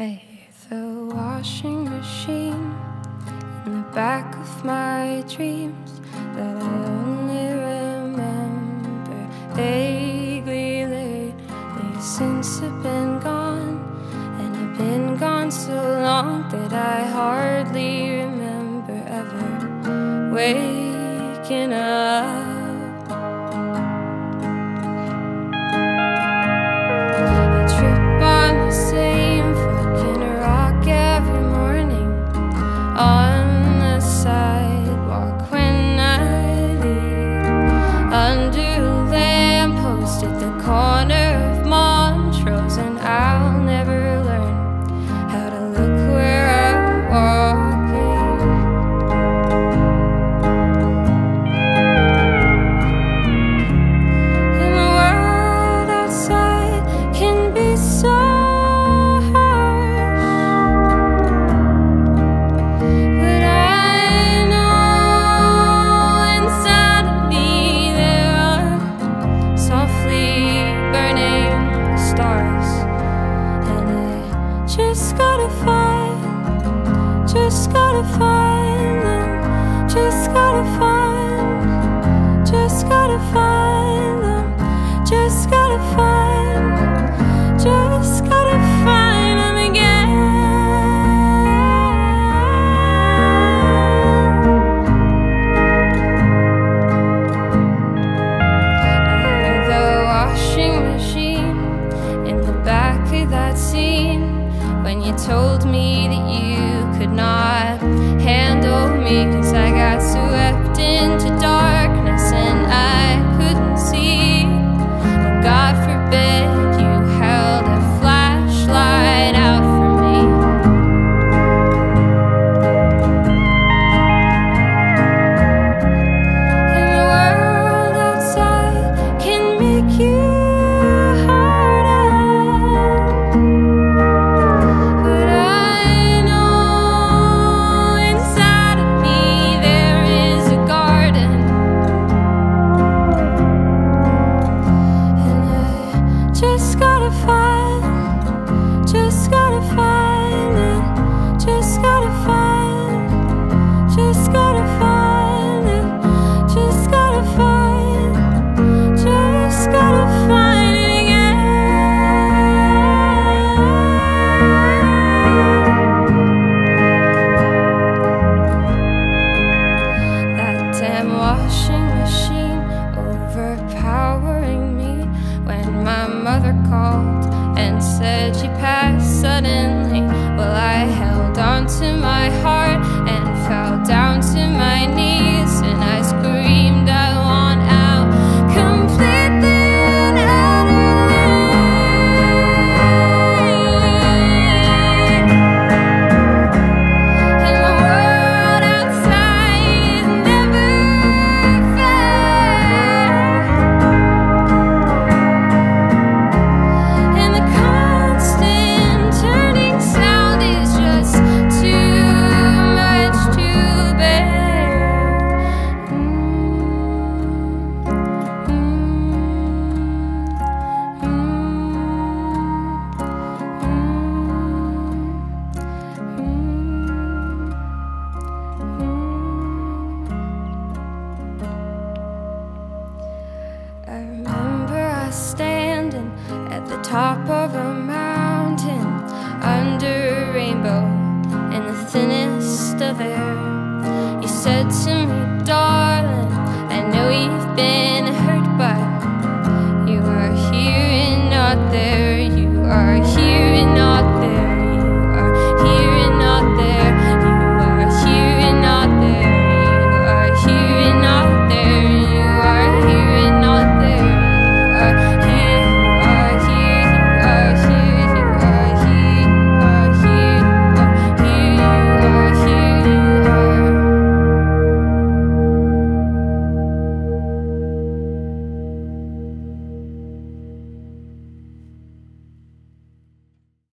I hear the washing machine in the back of my dreams that I only remember vaguely lately. Since I've been gone, and I've been gone so long that I hardly remember ever waking up. Under a lamppost at the corner of Montrose, and I'll never learn how to look where I'm walking. And the world outside can be so harsh, but just gotta find them again. The washing machine in the back of that scene, when you told me that you could not handle me, 'cause I got swept into darkness and I couldn't see. Oh, God forbid you held a flashlight out for me. And the world outside can make you called and said she passed suddenly. Well, I held on to my heart and fell down to my knees, and I screamed, I want out, completely and utterly. And the world outside never standing at the top of a mountain under a rainbow in the thinnest of air. You said to me, darling, I know you've been hurt, but you were here and not there.